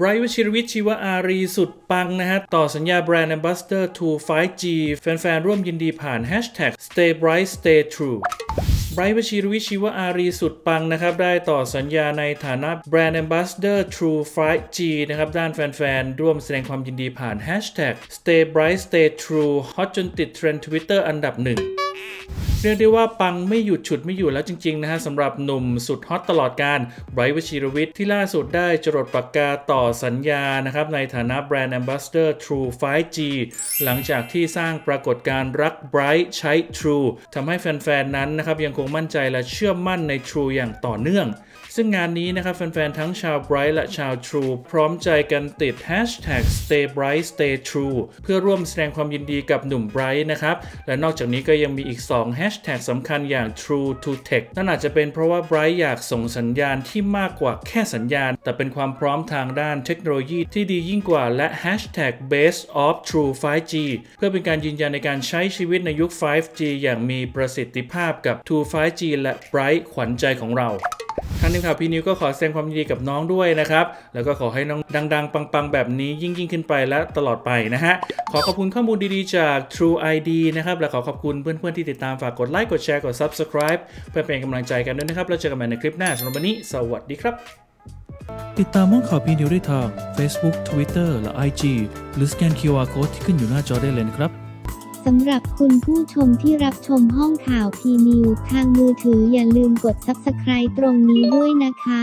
Bright วชิรวิทย์ชีวอารีสุดปังนะฮะต่อสัญญาแบรนด์ Ambassador True 5G แฟนๆร่วมยินดีผ่าน Hashtag Stay Bright Stay True Bright วชิรวิทย์ชีวอารีสุดปังนะครับได้ต่อสัญญาในฐานะแบรนด์ Ambassador True 5G นะครับด้านแฟนๆร่วมแสดงความยินดีผ่าน Hashtag Stay Bright Stay True ฮอตจนติดเทรนด์ Twitter อันดับหนึ่งเรียกได้ว่าปังไม่หยุดฉุดไม่อยู่แล้วจริงๆนะฮะสำหรับหนุ่มสุดฮอตตลอดการไบรท์ วชิรวิทย์ที่ล่าสุดได้จรดปากกาต่อสัญญานะครับในฐานะแบรนด์ Ambassador True 5G หลังจากที่สร้างปรากฏการณ์รักไบรท์ใช้ True ทำให้แฟนๆนั้นนะครับยังคงมั่นใจและเชื่อมั่นใน True อย่างต่อเนื่องซึ่งงานนี้นะครับแฟนๆทั้งชาว Bright และชาว True พร้อมใจกันติด Hashtag Stay Bright Stay True เพื่อร่วมแสดงความยินดีกับหนุ่ม Bright นะครับและนอกจากนี้ก็ยังมีอีก2 Hashtag สำคัญอย่าง True to Tech นั่นอาจจะเป็นเพราะว่า Bright อยากส่งสัญญาณที่มากกว่าแค่สัญญาณแต่เป็นความพร้อมทางด้านเทคโนโลยีที่ดียิ่งกว่าและ Hashtag Base of True 5G เพื่อเป็นการยืนยันในการใช้ชีวิตในยุค 5G อย่างมีประสิทธิภาพกับ True 5G และ Bright ขวัญใจของเราทางทีมข่าวพี่นิวก็ขอแสดงความยินดีกับน้องด้วยนะครับแล้วก็ขอให้น้องดังๆปังๆแบบนี้ยิ่งขึ้นไปและตลอดไปนะฮะขอขอบคุณข้อมูลดีๆจาก True ID นะครับและขอขอบคุณเพื่อนๆที่ติดตามฝากกดไลค์กดแชร์กด Subscribe เพื่อเป็นกำลังใจกันด้วยนะครับแล้วเจอกันใหม่ในคลิปหน้าสำหรับวันนี้สวัสดีครับติดตามห้องข่าวพี่นิวได้ทาง Facebook Twitter และ IG หรือสแกน QR Code ที่ขึ้นอยู่หน้าจอได้เลยนะครับสำหรับคุณผู้ชมที่รับชมห้องข่าวพีนิวทางมือถืออย่าลืมกด Subscribe ตรงนี้ด้วยนะคะ